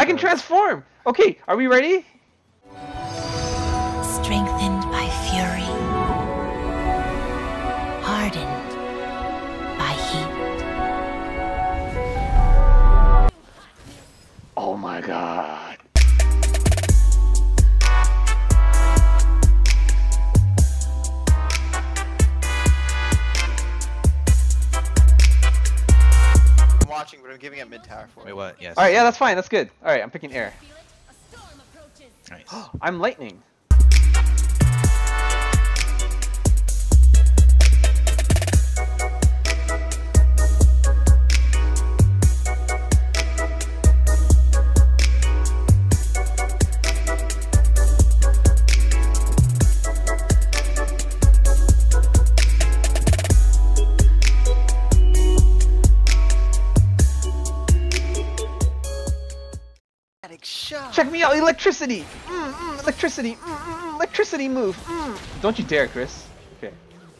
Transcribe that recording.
I can transform! Okay, are we ready? Strengthened by fury, hardened by heat. Oh my god. But I'm giving up mid tower for it. Wait, what? Yes. Alright, yeah, that's fine. That's good. Alright, I'm picking air. Nice. I'm lightning. Check me out, electricity! Electricity move! Don't you dare, Chris.